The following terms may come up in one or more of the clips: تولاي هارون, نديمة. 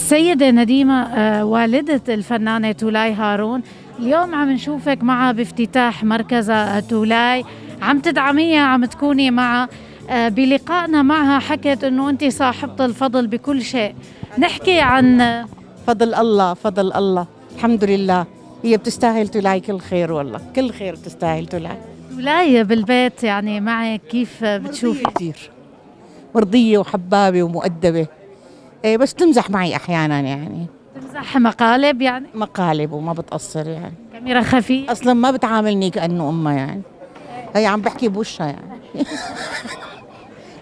السيدة نديمة والدة الفنانة تولاي هارون، اليوم عم نشوفك معها بافتتاح مركز تولاي، عم تدعميها، عم تكوني معها. بلقائنا معها حكت انه انت صاحبة الفضل بكل شيء، نحكي عن فضل الله. فضل الله الحمد لله، هي بتستاهل تولاي كل خير، والله كل خير بتستاهل تولاي. تولاي بالبيت يعني معك كيف بتشوفي؟ كثير مرضية وحبابة ومؤدبة، بس تمزح معي احيانا، يعني تمزح مقالب، يعني مقالب وما بتقصر، يعني كاميرا خفية، اصلا ما بتعاملني كانه امها، يعني هي عم بحكي بوشها يعني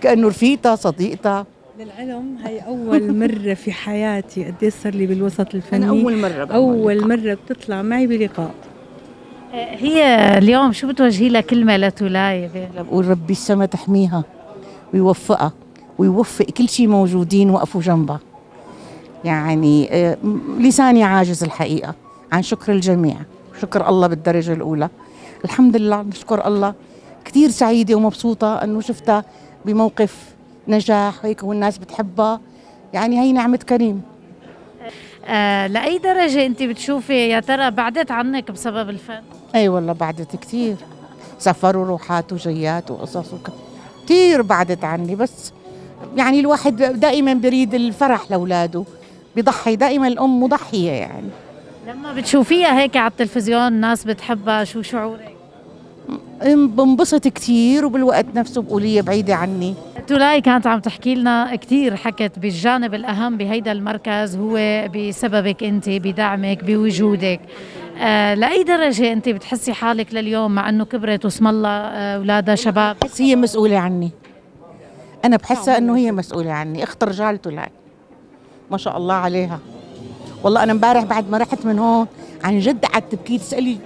كانه رفيقتها صديقتها. للعلم هي اول مره في حياتي، قد ايش صار لي بالوسط الفني، أنا اول مره بتطلع معي بلقاء. هي اليوم شو بتوجهي لها كلمه لتولاي؟ بقول ربي السما تحميها ويوفقها ويوفق كل شيء موجودين وقفوا جنبها. يعني لساني عاجز الحقيقة عن شكر الجميع، شكر الله بالدرجة الأولى. الحمد لله نشكر الله، كثير سعيدة ومبسوطة أنه شفتها بموقف نجاح هيك والناس بتحبها، يعني هي نعمة كريم. لأي درجة أنت بتشوفي يا ترى بعدت عنك بسبب الفن؟ أي والله بعدت كثير، سفر وروحات وجيات وقصص كثير بعدت عني، بس يعني الواحد دائما بريد الفرح لاولاده، بضحي دائما، الام مضحيه. يعني لما بتشوفيها هيك على التلفزيون ناس بتحبها شو شعورك؟ بنبسط كثير، وبالوقت نفسه بقول هي بعيده عني. تولاي كانت عم تحكي لنا كثير، حكت بالجانب الاهم بهيدا المركز هو بسببك انت، بدعمك، بوجودك. لاي درجه انت بتحسي حالك لليوم مع انه كبرت واسم الله اولادها شباب؟ بس هي مسؤوله عني، أنا بحسها إنه هي مسؤولة عني، أخت رجال تولاي ما شاء الله عليها. والله أنا امبارح بعد ما رحت من هون عن جد قعدت بكي، تسألي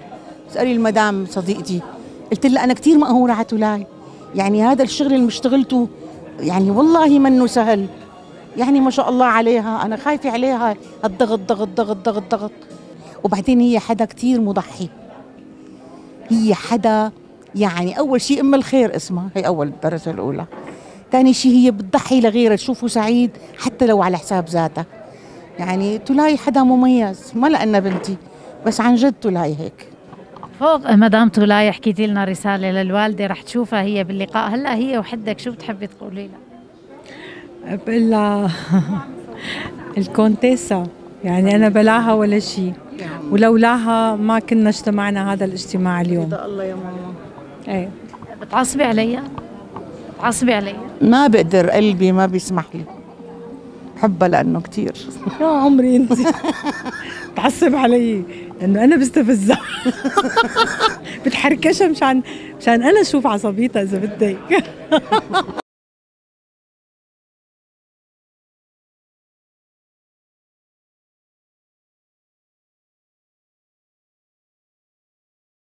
المدام صديقتي، قلت لها أنا كثير مقهورة على تولاي، يعني هذا الشغل اللي مشتغلته يعني والله منه سهل، يعني ما شاء الله عليها، أنا خايفة عليها الضغط ضغط ضغط ضغط ضغط. وبعدين هي حدا كثير مضحي، هي حدا يعني أول شيء أم الخير اسمها، هي أول الدرجة الأولى. ثاني شيء هي بتضحي لغيرها تشوفه سعيد حتى لو على حساب ذاتها. يعني تولاي حدا مميز، ما لأنها بنتي بس عن جد تولاي هيك. فوق مدام تولاي حكيتي لنا رسالة للوالدة رح تشوفها هي باللقاء، هلا هي وحدك شو بتحبي تقولي لها؟ بقول لها الكونتيسا، يعني أنا بلاها ولا شيء، ولولاها ما كنا اجتمعنا هذا الاجتماع اليوم. الله يا ماما. إيه بتعصبي عليها؟ عصبي علي؟ ما بقدر، قلبي ما بيسمح لي، بحبها لانه كثير يا عمري انت بتعصب علي انه انا بستفزها بتحركشها مشان انا اشوف عصبيتها اذا بدك